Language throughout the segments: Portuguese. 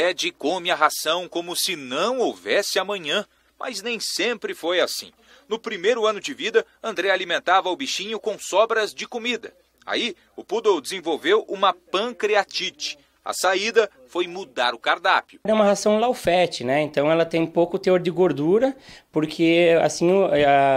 pede e come a ração como se não houvesse amanhã, mas nem sempre foi assim. No primeiro ano de vida, André alimentava o bichinho com sobras de comida. Aí, o poodle desenvolveu uma pancreatite. A saída foi mudar o cardápio. É uma ração low fat, né? Então ela tem pouco teor de gordura, porque assim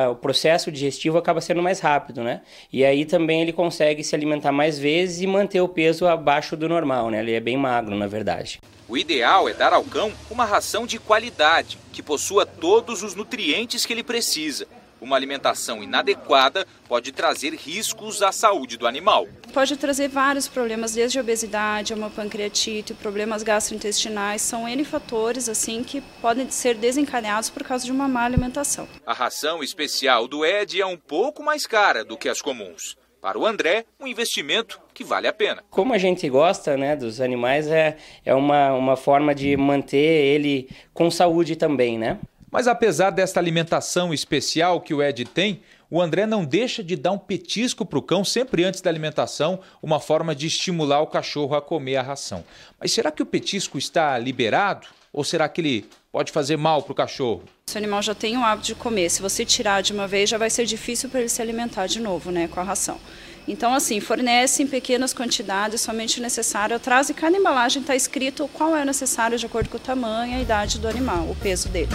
o processo digestivo acaba sendo mais rápido, né? E aí também ele consegue se alimentar mais vezes e manter o peso abaixo do normal, né? Ele é bem magro, na verdade. O ideal é dar ao cão uma ração de qualidade, que possua todos os nutrientes que ele precisa. Uma alimentação inadequada pode trazer riscos à saúde do animal. Pode trazer vários problemas, desde a obesidade, a uma pancreatite, problemas gastrointestinais. São N fatores assim, que podem ser desencadeados por causa de uma má alimentação. A ração especial do Ed é um pouco mais cara do que as comuns. Para o André, um investimento que vale a pena. Como a gente gosta, né, dos animais, é uma forma de manter ele com saúde também, né? Mas apesar desta alimentação especial que o Ed tem, o André não deixa de dar um petisco para o cão sempre antes da alimentação, uma forma de estimular o cachorro a comer a ração. Mas será que o petisco está liberado ou será que ele pode fazer mal para o cachorro? Se o animal já tem o hábito de comer, se você tirar de uma vez já vai ser difícil para ele se alimentar de novo, né, com a ração. Então, assim, fornece em pequenas quantidades, somente o necessário. Atrás de cada embalagem está escrito qual é o necessário de acordo com o tamanho, a idade do animal, o peso dele.